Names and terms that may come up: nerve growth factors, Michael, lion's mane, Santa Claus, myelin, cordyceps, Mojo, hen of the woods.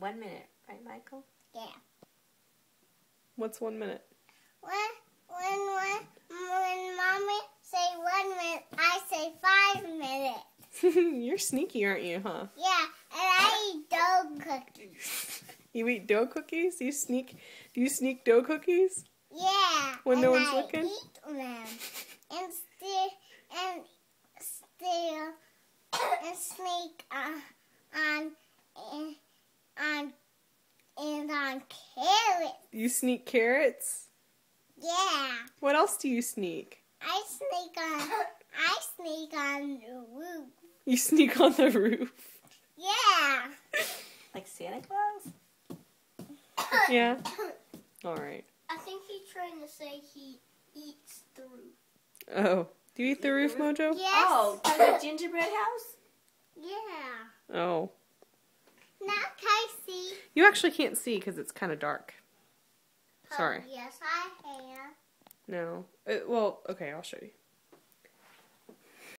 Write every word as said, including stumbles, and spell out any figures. one minute, right, Michael? Yeah. What's one minute? When, when, when, when Mommy say one minute, I say five minutes. You're sneaky, aren't you, huh? Yeah, and I eat dough cookies. You eat dough cookies? You sneak, do you sneak dough cookies? Yeah. When no one's I looking? Eat them. And steal, and steal, and sneak on, on, and on, and on carrots. You sneak carrots? Yeah. What else do you sneak? I sneak on, I sneak on the roof. You sneak on the roof? Yeah. Like Santa Claus? Yeah. All right. I think he's trying to say he eats the roof. Oh. Do you eat the roof, Mojo? Yes. Oh, from the gingerbread house? Yeah. Oh. Now I see. You actually can't see because it's kind of dark. Sorry. Oh, yes, I can. No. It, well, okay, I'll show you.